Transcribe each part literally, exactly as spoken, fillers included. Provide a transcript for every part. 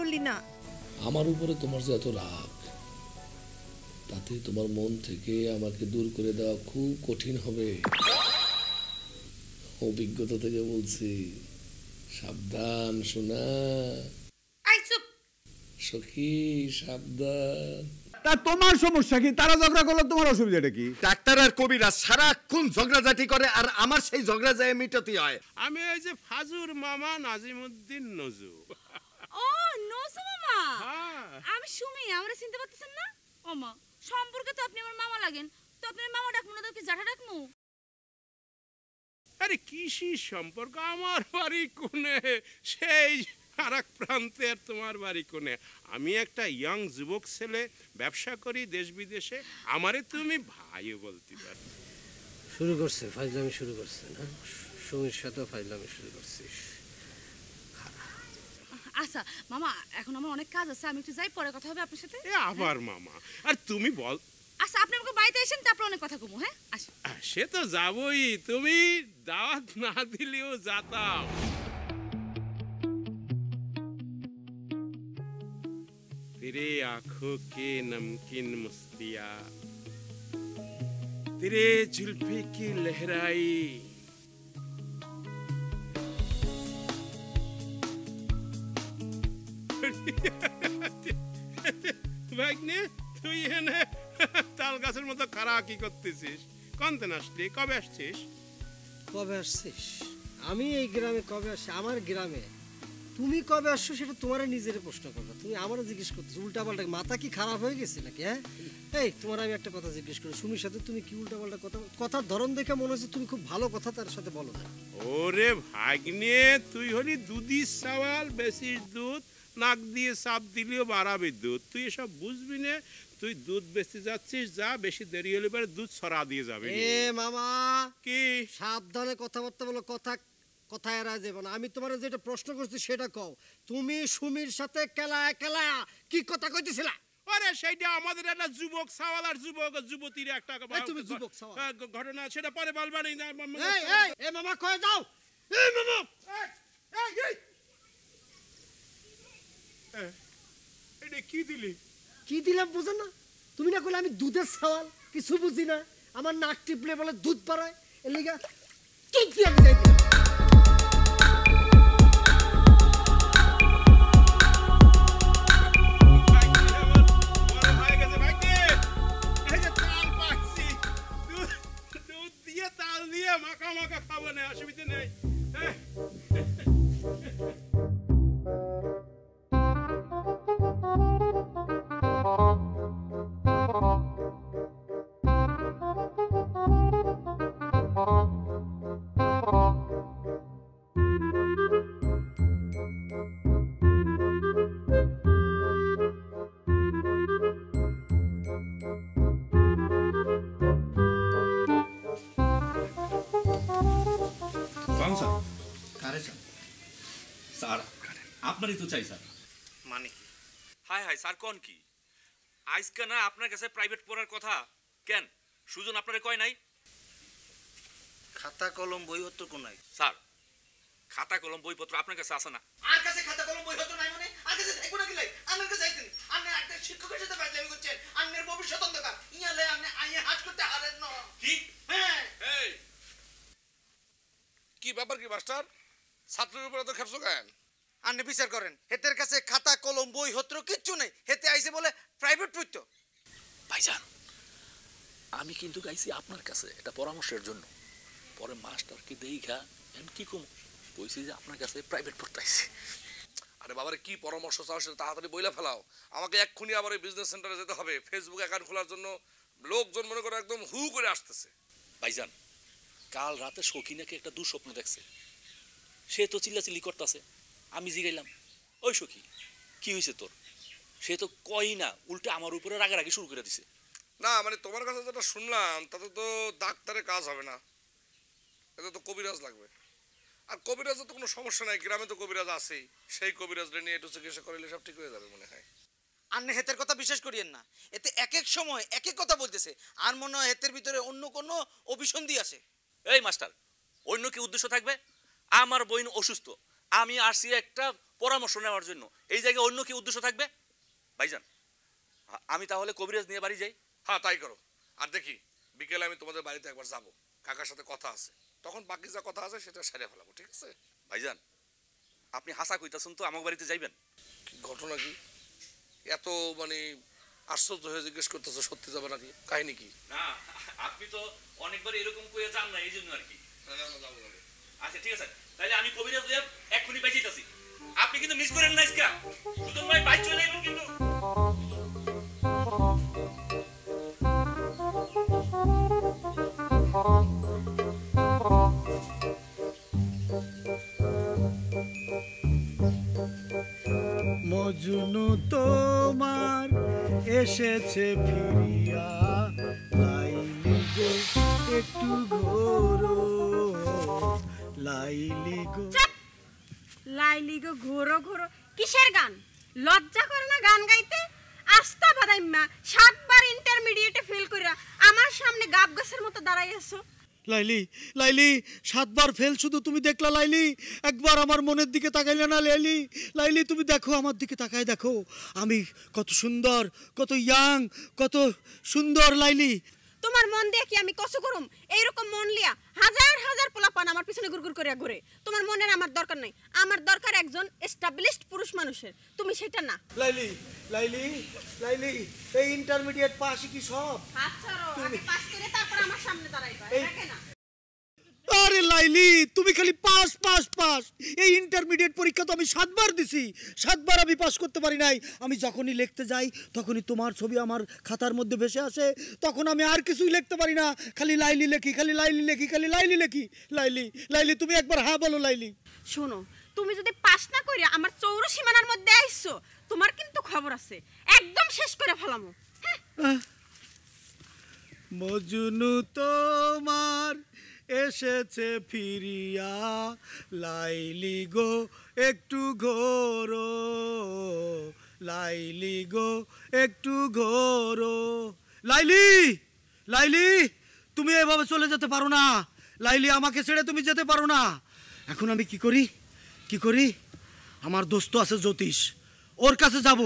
বললি না? আমার উপরে তোমার যে এত রাগ, তাতে তোমার মন থেকে আমাকে দূর করে দেওয়া খুব কঠিন হবে। অভিজ্ঞতা থেকে বলছি, সাবধান সোনা। সখী সাবধান। তা তোমার সমস্যা কি? তারা ঝগড়া করলো, তোমার অসুবিধাটা কি? ডাক্তার আর কবিরা সারাক্ষণ ঝগড়াঝাটি করে, আর আমার সেই ঝগড়া যায় মিটাতে হয়। আমি এই যে ফাজুর মামা নাজিমউদ্দিন নজু। ও নজু মামা, আমি শুনি। আমরা চিনতে পারতেছেন না? ও মা, সম্পর্কে তো আপনি আমার মামা লাগেন, তো আপনার মামা ডাকমু না কি জ্যাঠা ডাকমু? আরে কিসি সম্পর্ক? আমার বাড়ি কোনে, সেই আরেক প্রান্তে, আর তোমার বাড়ি কোনে। আমি একটা ইয়ং যুবক ছেলে, ব্যবসা করি দেশ বিদেশে, আমারে তুমি ভাইও বলতে পারো। শুরু করছে ফাইজলামি, শুরু করছে না? সুমির সাথে ফাইজলামি শুরু করছিস। আচ্ছা মামা, এখন আমার অনেক কাজ আছে, আমি একটু যাই, পরে কথা হবে আপনার সাথে। এ আবার মামা, আর তুমি বল। আচ্ছা আপনি আমাকে বাড়িতে আসেন, তারপর অনেক কথা কমু। হ্যাঁ সে তো যাবই, তুমি দাওয়াত না দিলেও যাতাও। तेरे आँखों के नमकीन मस्तिया, तेरे जुल्फे की लहराई, भागने तू ये ना ताल गासर में तो खराकी करती सीश, कौन तनाशली कब आशीष? कब आशीष? आमी ये ग्राम में कब आशीष? आमर ग्राम में। তুমি কবে আসছো সেটা তোমার নিজের প্রশ্ন করবে, তুমি আমারও জিজ্ঞেস করতেছো উল্টাপাল্টা। মাথা কি খারাপ হয়ে গেছে নাকি? হ্যাঁ এই তোমার আমি একটা কথা জিজ্ঞেস করি, সুমির সাথে তুমি কি উল্টাপাল্টা কথা, কথার ধরন দেখে মনে হচ্ছে তুমি খুব ভালো কথা তার সাথে বলো না। ওরে ভাগ্নে, তুই হলি দুধি সাওয়াল, বেশি দুধ নাক দিয়ে চাপ দিলেও বাড়াবে দুধ, তুই এসব বুঝবি না। তুই দুধ বেচতে যাচ্ছিস, যা, বেশি দেরি হলে পরে দুধ ছড়া দিয়ে যাবে। এ মামা কি সাবধানে কথাবার্তা বলো, কথা কথায় এরা যাবে না। আমি তোমার যেটা প্রশ্ন করছি সেটা কও, তুমি সুমির সাথে কেলা কেলা কি কথা কইতেছিলা? আরে সেইটা আমাদের একটা যুবক সাওয়াল আর যুবক যুবতীর একটা ঘটনা, সেটা পরে বলবা না। এই এই এ মামা কয়ে যাও। এই মামা এই এই এটা কি দিলি? কি দিলাম বুঝো না? তুমি না কইলে আমি দুধের সাওয়াল, কিছু বুঝি না, আমার নাক টিপলে বলে দুধ পাড়ায়, এর লাগা দুধ দিয়ে আমি যাই। কি ব্যাপার কি মাস্টার, ছাত্রের উপরে তো খেপছো কেন? আপনি বিচার করেন, হেতের কাছে খাতা কলম বই হত্র কিচ্ছু নেই, হেতে আইছে বলে প্রাইভেট পড়তো। ভাইজান আমি কিন্তু গাইছি আপনার কাছে এটা পরামর্শের জন্য, পরে মাস্টারকে দেখা আমি কি কম কইছি যে আপনার কাছে প্রাইভেট পড়তে আইছি। আরে বাবার কি পরামর্শ চাও সেটা তাড়াতাড়ি বইলা ফেলাও, আমাকে এক্ষুনি আবার এই বিজনেস সেন্টারে যেতে হবে, ফেসবুক অ্যাকাউন্ট খোলার জন্য লোকজন মনে করে একদম হু করে আসতেছে। ভাইজান কাল রাতে সখিনাকে একটা দুঃস্বপ্ন দেখছে, সে তো চিল্লাচিল্লি করতেছে। আমি জিগাইলাম, ওই সখী কি হয়েছে তোর? সে তো কই না, উল্টে আমার উপরে রাগারাগি শুরু করে দিছে। না মানে তোমার কাছে যেটা শুনলাম তাতে তো ডাক্তারের কাজ হবে না, এটা তো কবিরাজ লাগবে। আর কবিরাজের তো কোনো সমস্যা নাই, গ্রামে তো কবিরাজ আছেই, সেই কবিরাজটা নিয়ে একটু চিকিৎসা করলে সব ঠিক হয়ে যাবে মনে হয়। আর না হেতের কথা বিশ্বাস করিয়েন না, এতে এক এক সময় এক এক কথা বলতেছে, আর মনে হয় হেতের ভিতরে অন্য কোনো অভিসন্ধি আছে। এই মাস্টার অন্য কি উদ্দেশ্য থাকবে? আমার বইন অসুস্থ, আমি আসি একটা পরামর্শ নেওয়ার জন্য এই জায়গায় অন্য কি উদ্দেশ্য থাকবে? ভাইজান আমি তাহলে কবিরাজ নিয়ে বাড়ি যাই। হ্যাঁ তাই করো, আর দেখি বিকেলে আমি তোমাদের বাড়িতে একবার যাব, কাকার সাথে কথা আছে, তখন বাকি যা কথা আছে সেটা সেরে ফেলাবো। ঠিক আছে ভাইজান, আপনি হাসা কইতাছেন তো আমার বাড়িতে যাইবেন? ঘটনা কি এত মানে আশ্চর্য হয়ে জিজ্ঞেস করতেছে, সত্যি যাবে নাকি? কাহিনী কি? না আপনি তো অনেকবার এরকম কইয়া যান না, এই জন্য আর কি। আচ্ছা ঠিক আছে, তাহলে আমি কবিরাজ ভাইয়া এক্ষুনি বেঁচেইতাছি, আপনি কিন্তু মিস করেন না ইসকা দুজন ভাই বাইক চলে যাবেন কিন্তু। মজনু তোমার এসেছে ফিরিয়া, লাইলি গো একটু ঘোরো, লাইলি গো লাইলি গো ঘোরো ঘোরো। কিসের গান? লজ্জা করে না গান গাইতে? আস্তা বাদাইম্মা সাতবার ইন্টারমিডিয়েটে ফেল কইরা আমার সামনে গাব গাছের মতো দাঁড়াই আছো। লাইলি লাইলি সাতবার ফেল শুধু তুমি দেখলা? লাইলি একবার আমার মনের দিকে তাকাইলে না? লাইলি লাইলি তুমি দেখো আমার দিকে তাকায়, দেখো আমি কত সুন্দর, কত ইয়াং, কত সুন্দর। লাইলি তোমার মন দিয়ে কি আমি কষ্ট করুম? এইরকম মন লিয়া হাজার হাজার পোলাপান আমার পিছনে গুড়গুড় করে ঘুরে। তোমার মনের আমার দরকার নাই, আমার দরকার একজন এস্টাবলিশড পুরুষ মানুষের, তুমি সেটা না। লাইলি লাইলি লাইলি এই ইন্টারমিডিয়েট পাস কি সব? হাত ছাড়ো, আগে পাস করে তারপর আমার সামনে দাঁড়াইবা, দেখে না? আরে লাইলি তুমি খালি পাস পাস পাস। এই ইন্টারমিডিয়েট পরীক্ষা তো আমি সাতবার দিছি, সাতবার আমি পাস করতে পারি নাই। আমি যখনই লিখতে যাই তখনই তোমার ছবি আমার খাতার মধ্যে ভেসে আসে, তখন আমি আর কিছুই লিখতে পারি না, খালি লাইলি লেখি, খালি লাইলি লেখি, খালি লাইলি লেখি। লাইলি লাইলি তুমি একবার হ্যাঁ বলো। লাইলি শোনো, তুমি যদি পাস না করি আমার চৌর সীমানার মধ্যে আইছো, তোমার কিন্তু খবর আছে, একদম শেষ করে ফেলামো। মজনু তোমার এসেছে ফিরিয়া, লাইলি গো একটু ঘোরো, লাইলি গো একটু ঘোরো। লাইলি লাইলি তুমি এভাবে চলে যেতে পারো না, লাইলি আমাকে ছেড়ে তুমি যেতে পারো না। এখন আমি কি করি কি করি আমার দোস্ত আছে জ্যোতিষ, ওর কাছে যাব,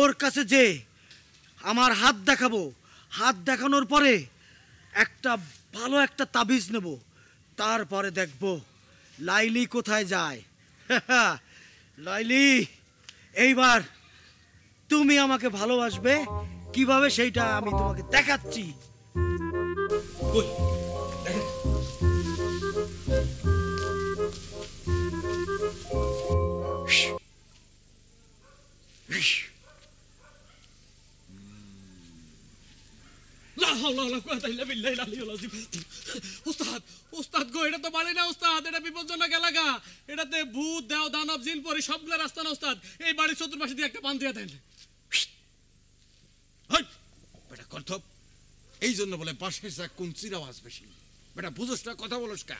ওর কাছে যে আমার হাত দেখাবো, হাত দেখানোর পরে একটা ভালো একটা তাবিজ নেব, তারপরে দেখব লাইলি কোথায় যায়। লাইলি এইবার তুমি আমাকে ভালোবাসবে কিভাবে সেইটা আমি তোমাকে দেখাচ্ছি। এই জন্য বলে পাশের যা কুঞ্চির আওয়াজ বেশি, বেটা বুঝোস না, কথা বলোস কা?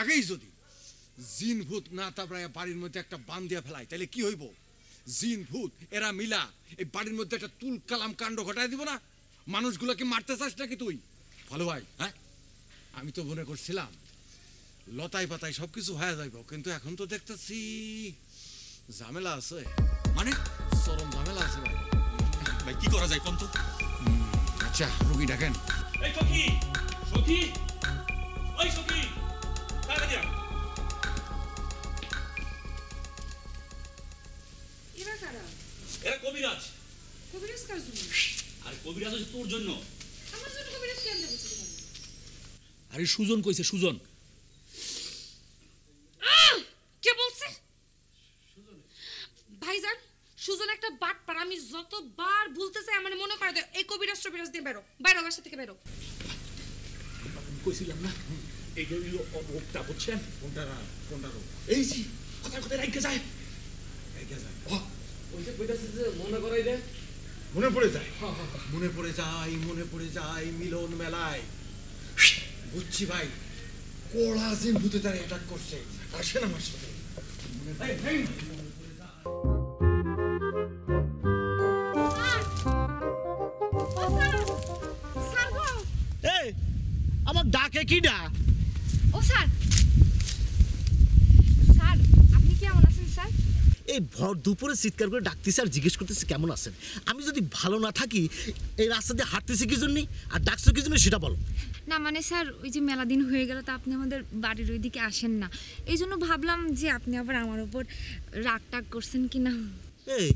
আগেই যদি জিন ভূত না তারপরে বাড়ির মধ্যে একটা বান দিয়া ফেলাই তাহলে কি হইব? জিন ভূত এরা মিলা এই বাড়ির মধ্যে একটা তুল কালাম কাণ্ড ঘটাই দিব না? মানুষগুলোকে মারতে চাস নাকি তুই? ভালো ভাই, হ্যাঁ আমি তো মনে করছিলাম লতাই পাতায় সবকিছু হয়ে যাইব, কিন্তু এখন তো দেখতেছি ঝামেলা আছে, মানে চরম ঝামেলা আছে। ভাই ভাই কি করা যায় কোন তো? আচ্ছা রুগী ডাকেন। এই সখী, সখী, ওই সখী, টাকা দিয়া। এরা কারা? এরা কবিরাজ। কবিরাজ কার জন্য? আর কবিরাজ হচ্ছে তোর জন্য। আমার জন্য কবিরাজ কেন দেব? আরে সুজন কইছে, সুজন। কে বলছে? সুজন। ভাইজান সুজন একটা বাটপার, আমি যতবার ভুলতে চাই আমার মনে পড়ে। এই কবিরাজ কবিরাজ দিয়ে বেরো, বাইরে আমার থেকে বেরো। কইছিলাম না এই যে অবক্তা বুঝছেন? কোনটা কোনটা রোগ? এই জি কথা কথা রাইখে যায়, রাইখে যায়। ওই যে কইতাছে যে মনে করাই দে, মনে পড়ে যায়, মনে পড়ে যায়, মনে পড়ে যায় মিলন মেলায়। বুঝছি ভাই, কোলা জিন ভূতে তার অ্যাটাক করছে, আসেন আমার সাথে। এই আমার ডাকে কি না? ও স্যার, স্যার আপনি কেমন আছেন স্যার? এই ভর দুপুরে চিৎকার করে ডাকতেছে আর জিজ্ঞেস করতেছে কেমন আছেন। আমি যদি ভালো না থাকি এই রাস্তা দিয়ে হাঁটতেছি কি জন্য আর ডাকছো কি জন্য সেটা বলো। না মানে স্যার ওই যে মেলা দিন হয়ে গেল তা আপনি আমাদের বাড়ির ওই দিকে আসেন না, এই জন্য ভাবলাম যে আপনি আবার আমার উপর রাগ টাগ করছেন কি না। এই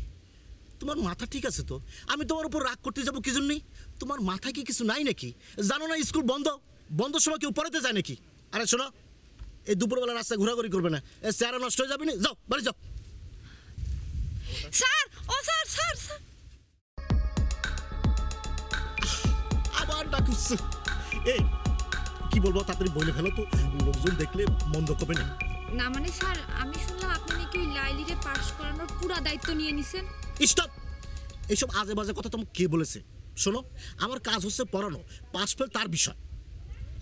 তোমার মাথা ঠিক আছে তো? আমি তোমার উপর রাগ করতে যাবো কি জন্যে? তোমার মাথায় কি কিছু নাই নাকি? জানো না স্কুল বন্ধ, বন্ধ সময় কেউ পড়াতে যায় নাকি? আরে শোনো, এই দুপুরবেলা রাস্তায় ঘোরাঘুরি করবে না, এই চেহারা নষ্ট হয়ে যাবে না, যাও বাড়ি যাও। স্যার ও স্যার স্যার স্যার আবার ডাকুস। এই কি বলবো তাড়াতাড়ি বলে ফেলো তো, লোকজন দেখলে মন্দ করবে না। না মানে স্যার আমি শুনলাম আপনি নাকি ওই লাইলিকে পাস করানোর পুরো দায়িত্ব নিয়ে নিছেন। স্টপ, এইসব আজে বাজে কথা তোমাকে কে বলেছে? শোনো, আমার কাজ হচ্ছে পড়ানো, পাস ফেল তার বিষয়।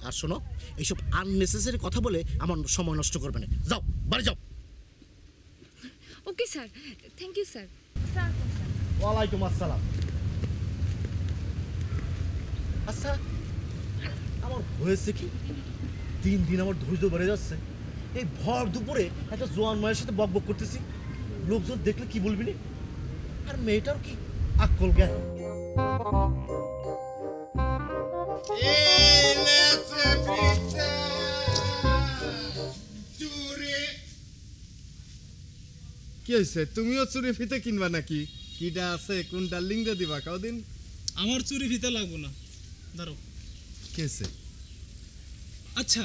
আর শোনো, এইসব আননেসেসারি কথা বলে আমার সময় নষ্ট করবে না, যাও বাড়ি যাও। Okay sir, thank you sir. ওয়ালাইকুম আসসালাম। আচ্ছা আমার হয়েছে কি, দিন দিন আমার ধৈর্য বেড়ে যাচ্ছে। এই ভর দুপুরে একটা জোয়ান মায়ের সাথে বক বক করতেছি, লোকজন দেখলে কি বলবি না? আর মেয়েটার কি আকল জ্ঞান। কি হয়েছে, তুমিও চুরি ফিতে কিনবা নাকি? কিটা আছে কোন ডার্লিং দিয়ে দিবা কদিন। আমার চুরি ফিতে লাগবো না, ধরো। কি হয়েছে? আচ্ছা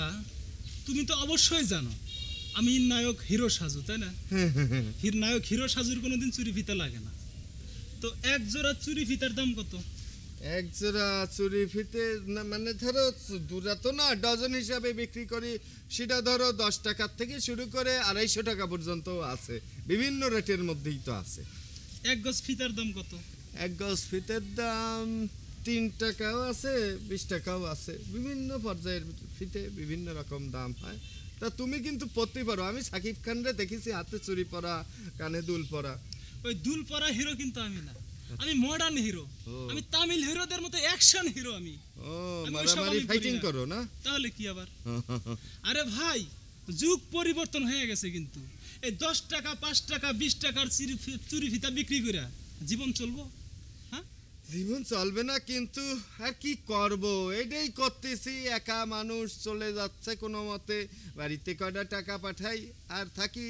তুমি তো অবশ্যই জানো আমি নায়ক হিরো সাজু, তাই না? হির নায়ক হিরো সাজুর কোনোদিন চুরি ফিতা লাগে না। তো এক জোড়া চুরি ফিতার দাম কত? এক জোড়া চুরি ফিতে মানে ধরো দুরা তো না, ডজন হিসাবে বিক্রি করি, সেটা ধরো দশ টাকার থেকে শুরু করে আড়াইশো টাকা পর্যন্ত আছে, বিভিন্ন রেটের মধ্যেই তো আছে। এক গজ ফিতার দাম কত? এক গজ ফিতার দাম তিন টাকাও আছে, বিশ টাকাও আছে, বিভিন্ন পর্যায়ের ফিতে বিভিন্ন রকম দাম হয়। তা তুমি কিন্তু পড়তে পারো, আমি সাকিব খানরে দেখেছি হাতে চুরি পরা, কানে দুল পরা। ওই দুল পরা হিরো কিন্তু আমি না, আমি মডার্ন হিরো, আমি তামিল হিরোদের মতো অ্যাকশন হিরো আমি। ও মারামারি ফাইটিং করো না? তাহলে কি আবার। আরে ভাই যুগ পরিবর্তন হয়ে গেছে কিন্তু, এই দশ টাকা পাঁচ টাকা বিশ টাকার চুরি ফিতা বিক্রি করে জীবন চলবো? জীবন চলবে না কিন্তু আর কি করব, এটাই করতেছি। একা মানুষ চলে যাচ্ছে কোনো মতে, বাড়িতে কটা টাকা পাঠাই আর থাকি,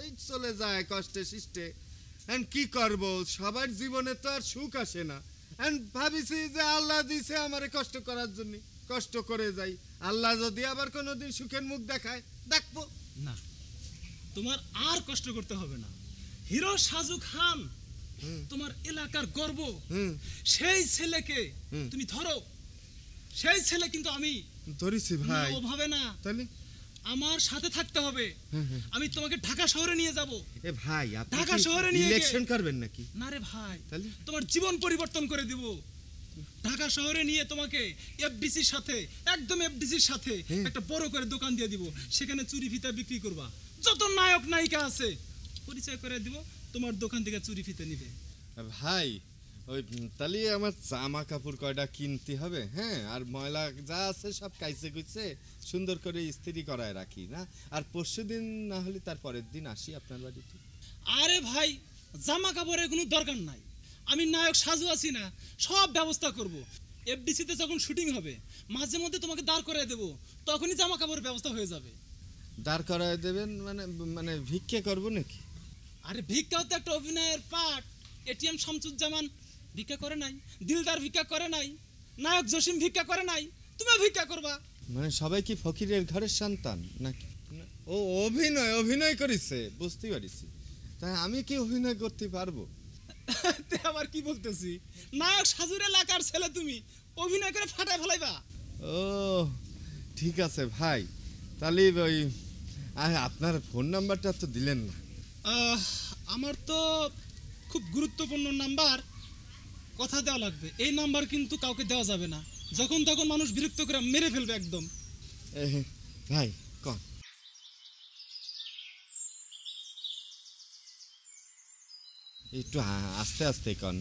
এই চলে যায় কষ্টে সৃষ্টে। এন্ড কি করব, সবার জীবনে তো আর সুখ আসে না। এন্ড ভাবিছি যে আল্লাহ দিছে আমার কষ্ট করার জন্য, কষ্ট করে যাই, আল্লাহ যদি আবার কোনোদিন সুখের মুখ দেখায় দেখবো। না তোমার আর কষ্ট করতে হবে না, হিরো সাজু খান তোমার এলাকার গর্ব, সেই ছেলেকে তুমি ধরো। সেই ছেলে কিন্তু আমি ধরেছি ভাই, ওভাবে না, আমার সাথে থাকতে হবে। আমি তোমাকে ঢাকা শহরে নিয়ে যাব। এ ভাই আপনি ঢাকা শহরে নিয়ে ইলেকশন করবেন নাকি? না রে ভাই, তোমার জীবন পরিবর্তন করে দেব। ঢাকা শহরে নিয়ে তোমাকে এফডিসির সাথে, একদম এফডিসির সাথে একটা বড় করে দোকান দিয়ে দিব, সেখানে চুরি ফিতা বিক্রি করবা, যত নায়ক নায়িকা আছে পরিচয় করে দিব, তোমার দোকান থেকে চুরি ফিতে নিবে। ভাই ওই তাহলে আমার জামা কাপড় কয়টা কিনতে হবে, হ্যাঁ, আর ময়লা যা আছে সব কাইছে কুইছে সুন্দর করে ইস্ত্রি করায় রাখি না, আর পরশু দিন না হলে তার পরের দিন আসি আপনার বাড়িতে। আরে ভাই জামা কাপড়ের কোনো দরকার নাই, আমি নায়ক সাজু আছি না, সব ব্যবস্থা করব। এফডিসিতে যখন শুটিং হবে মাঝে মধ্যে তোমাকে দাঁড় করায় দেবো, তখনই জামা কাপড়ের ব্যবস্থা হয়ে যাবে। দাঁড় করায় দেবেন মানে মানে ভিক্ষে করবো নাকি? আরে ভিক্ষাও তো একটা অভিনয়ের পাঠ। এটিএম শামসুজ্জামান ভিক্ষা করে নাই, দিলদার ভিক্ষা করে নাই, নায়ক জসিম ভিক্ষা করে নাই, তুমিও ভিক্ষা করবা। মানে সবাই কি ফকিরের ঘরের সন্তান নাকি? ও অভিনয় অভিনয় করেছে, বুঝতে পারিছি। তাই আমি কি অভিনয় করতে পারবো? আবার কি বলতেছি, নায়ক সাজুর এলাকার ছেলে, তুমি অভিনয় করে ফাটায় ফেলাইবা। ও ঠিক আছে ভাই, তাহলে ওই আপনার ফোন নাম্বারটা তো দিলেন না। আমার তো খুব গুরুত্বপূর্ণ নাম্বার, কথা দেওয়া লাগবে। এই নাম্বার কিন্তু কাউকে দেওয়া যাবে না, যখন তখন মানুষ বিরক্ত করে মেরে ফেলবে একদম। ভাই কন একটু আস্তে আস্তে কন,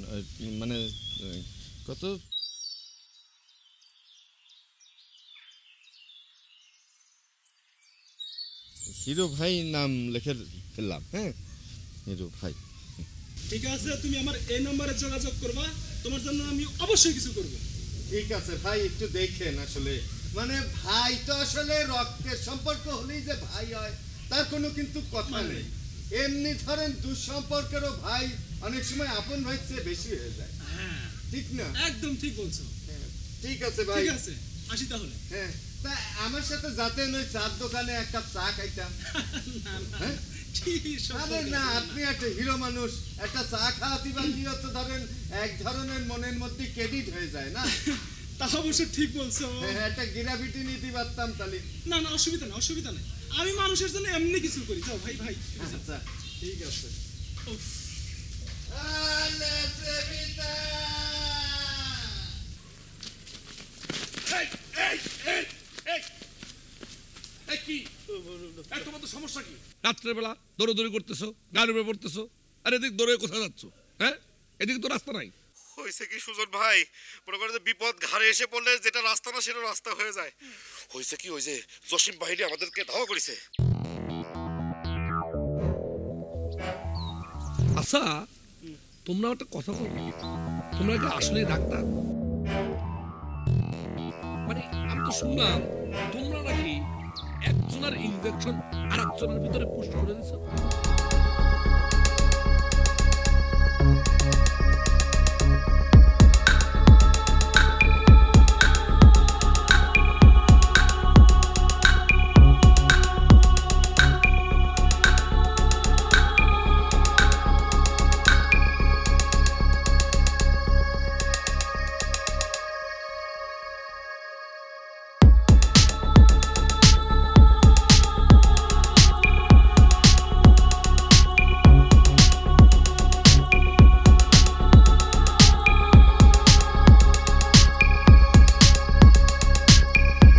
মানে কত হিরো ভাই নাম লিখে ফেললাম, হ্যাঁ ঠিক আছে তুমি আমার এই নম্বরে যোগাযোগ করবা তোমার জন্য আমি অবশ্যই কিছু করব ঠিক আছে ভাই একটু দেখেন আসলে মানে ভাই তো আসলে রক্তের সম্পর্ক হলেই যে ভাই হয় তার কোনো কিন্তু কথা নেই এমনি ধরেন দুঃসম্পর্কেরও ভাই অনেক সময় আপন ভাই চেয়ে বেশি হয়ে যায় হ্যাঁ ঠিক না একদম ঠিক বলছো ঠিক আছে ভাই ঠিক আছে আসি তাহলে হ্যাঁ তা আমার সাথে যেতে নই চা দোকানে এক কাপ চা খাইতাম না না না আপনি একটা হিরো মানুষ একটা চা খাওয়াতে পারলেও তো ধরেন এক ধরনের মনের মধ্যে ক্রেডিট হয়ে যায় না তা অবশ্য ঠিক বলছো হ্যাঁ একটা গ্র্যাভিটি নিতে পারতাম তাহলে না না অসুবিধা না অসুবিধা নেই আমি মানুষের জন্য এমনি কিছু করি যাও ভাই ভাই আচ্ছা ঠিক আছে উফ আলে সেবিতা এই এই এই এই কি এত মত সমস্যা কি রাতের বেলা দৌড়ে দৌড়ে করতেছো গাড়ি উপরে পড়তেছো আরে এদিক দৌড়ে কোথায় যাচ্ছো হ্যাঁ এদিকে তো রাস্তা নাই হইছে কি সুজন ভাই মনে করে যে বিপদ ঘাড়ে এসে পড়লে যেটা রাস্তা না সেটা রাস্তা হয়ে যায় হইছে কি ওই যে জসিম বাহিনী আমাদেরকে ধাওয়া করেছে আচ্ছা তোমরা একটা কথা বলো তোমরা কি আসলে ডাক্তার মানে আমি তো শুনলাম তোমরা নাকি একজনের ইনজেকশন আরেকজনের ভিতরে পুশ করে দিয়েছে